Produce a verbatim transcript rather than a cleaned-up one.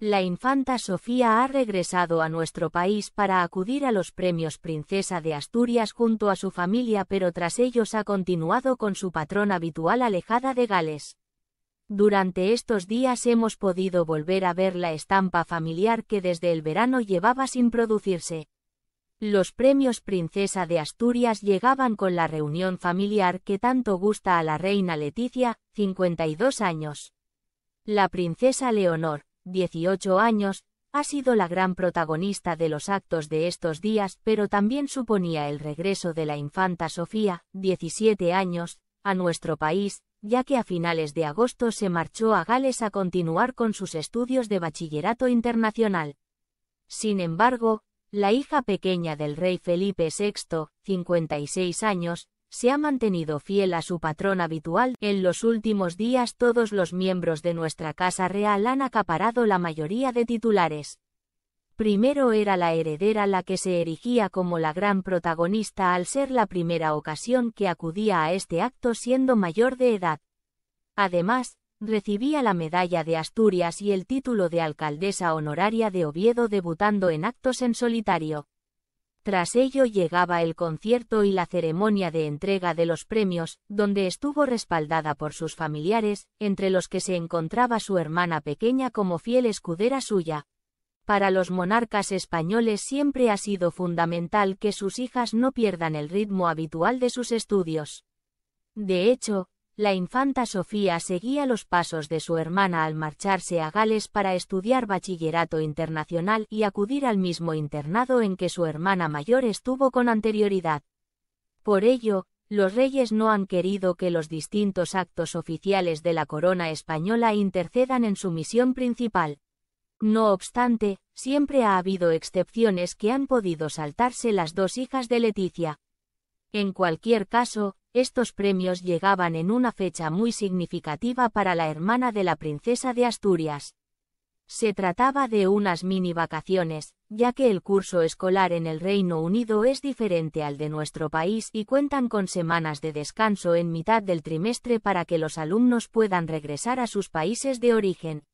La infanta Sofía ha regresado a nuestro país para acudir a los premios Princesa de Asturias junto a su familia, pero tras ellos ha continuado con su patrón habitual alejada de Gales. Durante estos días hemos podido volver a ver la estampa familiar que desde el verano llevaba sin producirse. Los premios Princesa de Asturias llegaban con la reunión familiar que tanto gusta a la reina Letizia, cincuenta y dos años. La princesa Leonor, dieciocho años, ha sido la gran protagonista de los actos de estos días, pero también suponía el regreso de la infanta Sofía, diecisiete años, a nuestro país, ya que a finales de agosto se marchó a Gales a continuar con sus estudios de bachillerato internacional. Sin embargo, la hija pequeña del rey Felipe sexto, cincuenta y seis años, se ha mantenido fiel a su patrón habitual. En los últimos días todos los miembros de nuestra Casa Real han acaparado la mayoría de titulares. Primero era la heredera la que se erigía como la gran protagonista al ser la primera ocasión que acudía a este acto siendo mayor de edad. Además, recibía la medalla de Asturias y el título de alcaldesa honoraria de Oviedo debutando en actos en solitario. Tras ello llegaba el concierto y la ceremonia de entrega de los premios, donde estuvo respaldada por sus familiares, entre los que se encontraba su hermana pequeña como fiel escudera suya. Para los monarcas españoles siempre ha sido fundamental que sus hijas no pierdan el ritmo habitual de sus estudios. De hecho, la infanta Sofía seguía los pasos de su hermana al marcharse a Gales para estudiar bachillerato internacional y acudir al mismo internado en que su hermana mayor estuvo con anterioridad. Por ello, los reyes no han querido que los distintos actos oficiales de la corona española intercedan en su misión principal. No obstante, siempre ha habido excepciones que han podido saltarse las dos hijas de Letizia. En cualquier caso, estos premios llegaban en una fecha muy significativa para la hermana de la princesa de Asturias. Se trataba de unas mini vacaciones, ya que el curso escolar en el Reino Unido es diferente al de nuestro país y cuentan con semanas de descanso en mitad del trimestre para que los alumnos puedan regresar a sus países de origen.